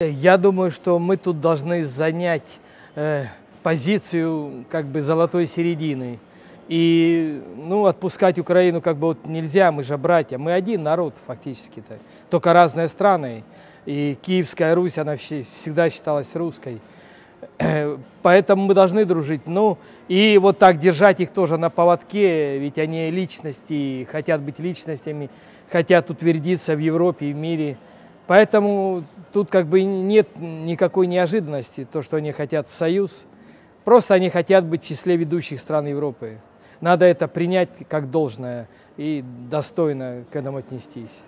Я думаю, что мы тут должны занять позицию как бы золотой середины. И отпускать Украину как бы вот нельзя, мы же братья, мы один народ фактически-то, только разные страны. И Киевская Русь, она всегда считалась русской. Поэтому мы должны дружить. Ну, и вот так держать их тоже на поводке, ведь они личности, хотят быть личностями, хотят утвердиться в Европе и в мире. Поэтому тут как бы нет никакой неожиданности, то, что они хотят в союз. Просто они хотят быть в числе ведущих стран Европы. Надо это принять как должное и достойно к этому отнестись.